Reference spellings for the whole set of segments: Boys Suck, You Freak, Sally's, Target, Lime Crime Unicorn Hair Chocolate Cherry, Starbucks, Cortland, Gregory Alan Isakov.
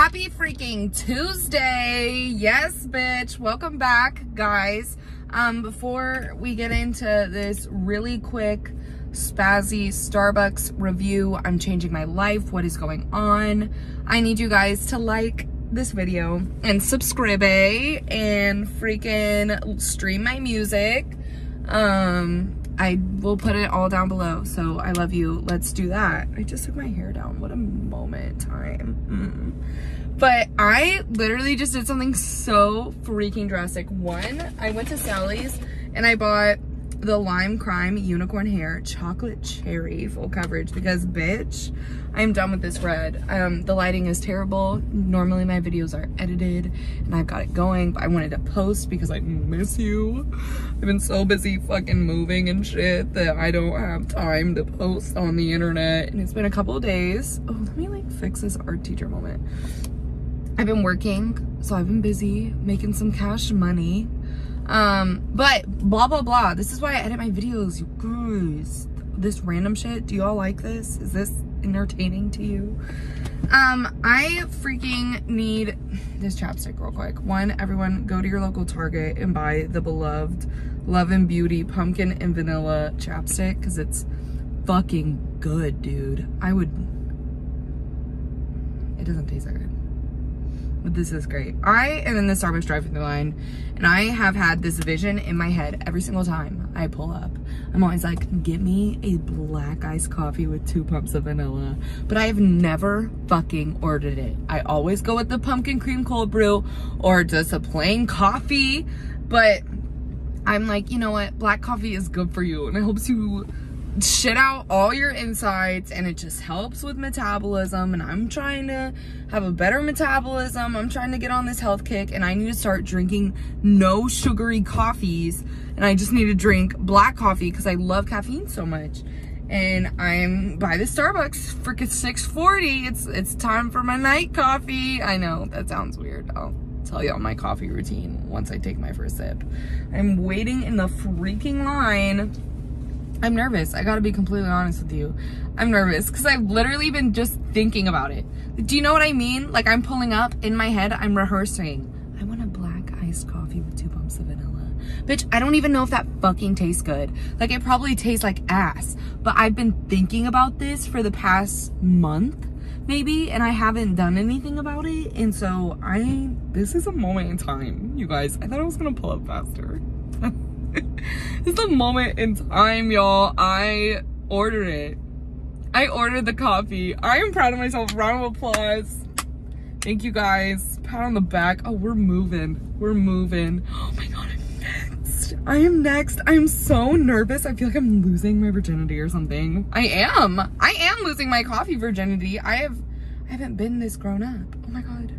Happy freaking Tuesday. Yes, bitch. Welcome back, guys. Before we get into this really quick spazzy Starbucks review, I'm changing my life. What is going on? I need you guys to like this video and subscribe and freaking stream my music. I will put it all down below, so I love you. Let's do that. I just took my hair down. What a moment in time. But I literally just did something so freaking drastic. One, I went to Sally's and I bought the Lime Crime Unicorn Hair Chocolate Cherry full coverage because, bitch, I'm done with this red. The lighting is terrible. Normally my videos are edited and I've got it going, but I wanted to post because I miss you. I've been so busy fucking moving and shit that I don't have time to post on the internet. And it's been a couple of days. Oh, let me like fix this art teacher moment. I've been working, so I've been busy making some cash money. But blah, blah, blah. This is why I edit my videos, you guys. This random shit. Do y'all like this? Is this entertaining to you? I freaking need this chapstick real quick. One, everyone go to your local Target and buy the beloved Love and Beauty pumpkin and vanilla chapstick because it's fucking good, dude. It doesn't taste that good, but this is great. I am in the Starbucks drive-thru line and I have had this vision in my head every single time I pull up. I'm always like, get me a black iced coffee with 2 pumps of vanilla. But I have never fucking ordered it. I always go with the pumpkin cream cold brew or just a plain coffee. But I'm like, you know what? Black coffee is good for you and it helps you shit out all your insides and it just helps with metabolism, and I'm trying to have a better metabolism. I'm trying to get on this health kick and I need to start drinking no sugary coffees, and I just need to drink black coffee because I love caffeine so much. And I'm by the Starbucks freaking 6:40. It's time for my night coffee. I know that sounds weird. I'll tell y'all my coffee routine once I take my first sip. I'm waiting in the freaking line. I'm nervous. I gotta be completely honest with you. I'm nervous because I've literally been just thinking about it. Do you know what I mean? Like, I'm pulling up in my head, I'm rehearsing. I want a black iced coffee with 2 pumps of vanilla. Bitch, I don't even know if that fucking tastes good. Like, it probably tastes like ass, but I've been thinking about this for the past month maybe, and I haven't done anything about it. And so this is a moment in time, you guys. I thought I was gonna pull up faster. This is the moment in time, y'all. I ordered it. I ordered the coffee. I am proud of myself. Round of applause. Thank you guys. Pat on the back. Oh, we're moving. We're moving. Oh my God, I'm next. I am next. I'm so nervous. I feel like I'm losing my virginity or something. I am. I am losing my coffee virginity. I haven't been this grown up. Oh my God.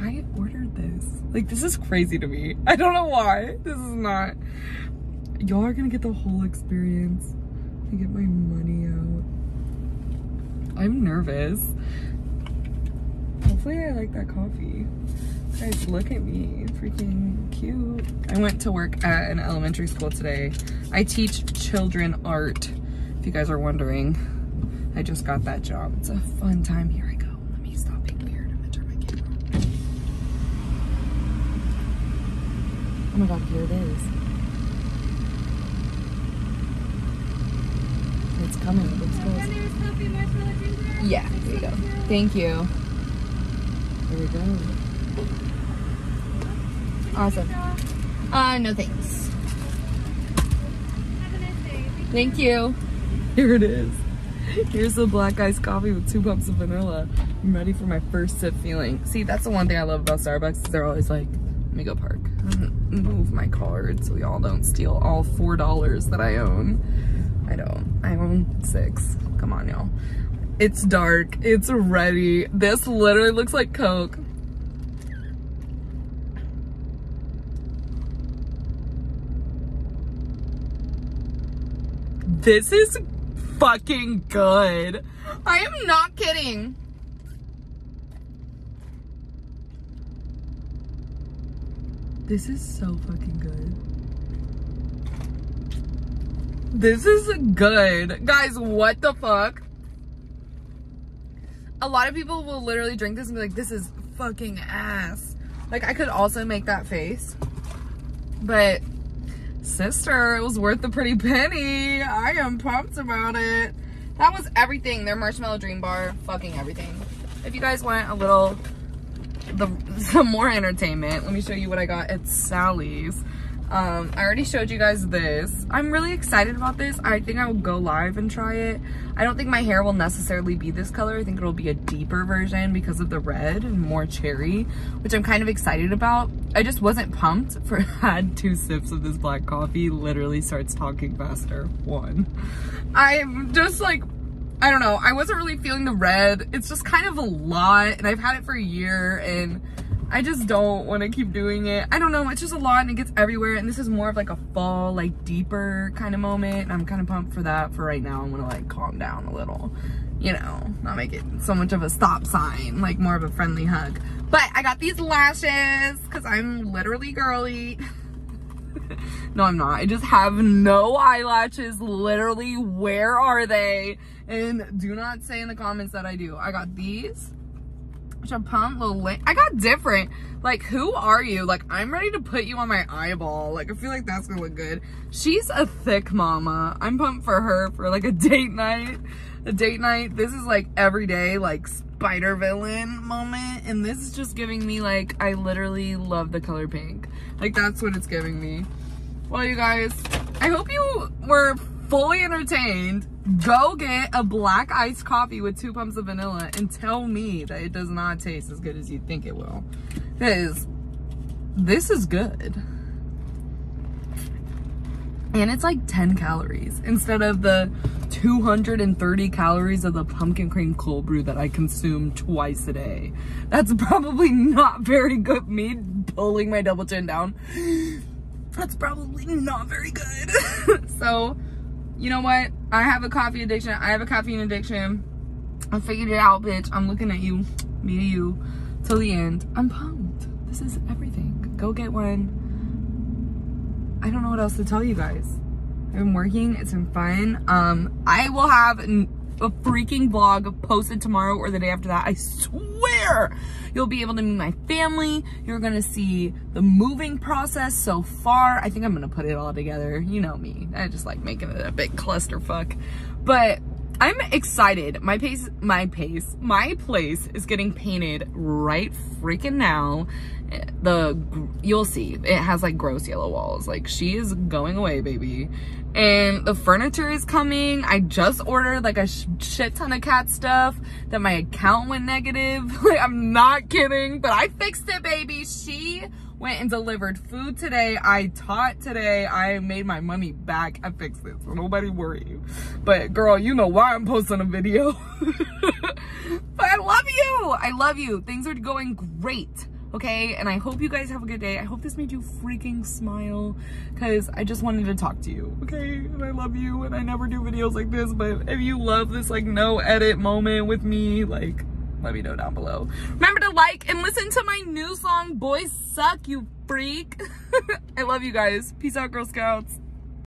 I ordered this. Like, this is crazy to me. I don't know why. This is not. Y'all are gonna get the whole experience. I get my money out. I'm nervous. Hopefully I like that coffee. Guys, look at me. Freaking cute. I went to work at an elementary school today. I teach children art, if you guys are wondering. I just got that job. It's a fun time. Here I go. Let me stop being weird. I'm gonna turn my camera on. Oh my God, here it is. It's coming. It looks cool. Yeah, there you go. Thank you. There we go. Awesome. No thanks. Have a nice day. Thank you. Here it is. Here's the black iced coffee with 2 pumps of vanilla. I'm ready for my first sip feeling. See, that's the one thing I love about Starbucks is they're always like, let me go park. Move my card so y'all don't steal all $4 that I own. I don't. I own 6. Come on, y'all. It's dark. It's ready. This literally looks like Coke. This is fucking good. I am not kidding. This is so fucking good. This is good. Guys, what the fuck? a lot of people will literally drink this and be like, this is fucking ass. Like, I could also make that face, but sister, it was worth the pretty penny. I am pumped about it. That was everything. Their marshmallow dream bar, fucking everything. If you guys want a little, some more entertainment, let me show you what I got at Sally's. I already showed you guys this. I'm really excited about this. I think I will go live and try it. I don't think my hair will necessarily be this color. I think it'll be a deeper version because of the red and more cherry, which I'm kind of excited about. I just wasn't pumped for, had two sips of this black coffee, literally starts talking faster. One. I'm just like, I don't know. I wasn't really feeling the red. It's just kind of a lot, and I've had it for a year, and I just don't want to keep doing it. I don't know, it's just a lot and it gets everywhere, and this is more of like a fall, like deeper kind of moment, and I'm kind of pumped for that. For right now, I'm gonna like calm down a little, you know, not make it so much of a stop sign, like more of a friendly hug. But I got these lashes because I'm literally girly. No, I'm not. I just have no eyelashes. Literally, where are they? And do not say in the comments that I do. I got these. A pump little link. I got different. Like, who are you? Like, I'm ready to put you on my eyeball. Like, I feel like that's gonna look good. She's a thick mama. I'm pumped for her for like a date night. A date night. This is like everyday, like spider villain moment. And this is just giving me like, I literally love the color pink. Like, that's what it's giving me. Well, you guys, I hope you were fully entertained. Go get a black iced coffee with 2 pumps of vanilla and tell me that it does not taste as good as you think it will. Because this is good. And it's like 10 calories instead of the 230 calories of the pumpkin cream cold brew that I consume twice a day. That's probably not very good. Me pulling my double chin down. That's probably not very good. So, you know what? I have a coffee addiction. I have a caffeine addiction. I figured it out, bitch. I'm looking at you. Me to you. Till the end. I'm pumped. This is everything. Go get one. I don't know what else to tell you guys. I've been working. It's been fun. I will have a freaking vlog posted tomorrow or the day after that. I swear you'll be able to meet my family. You're gonna see the moving process so far. I think I'm gonna put it all together. You know me, I just like making it a big clusterfuck, but I'm excited. My place is getting painted right freaking now. You'll see, it has like gross yellow walls. Like, she is going away, baby. And the furniture is coming. I just ordered like a shit ton of cat stuff that my account went negative. Like, I'm not kidding, but I fixed it, baby. She went and delivered food today. I taught today. I made my money back. I fixed it, so nobody worry you. But girl, you know why I'm posting a video. But I love you. I love you. Things are going great. Okay, and I hope you guys have a good day. I hope this made you freaking smile, because I just wanted to talk to you, okay? And I love you, and I never do videos like this, but if you love this, like, no edit moment with me, like, let me know down below. Remember to like and listen to my new song, Boys Suck, You Freak. I love you guys. Peace out, Girl Scouts.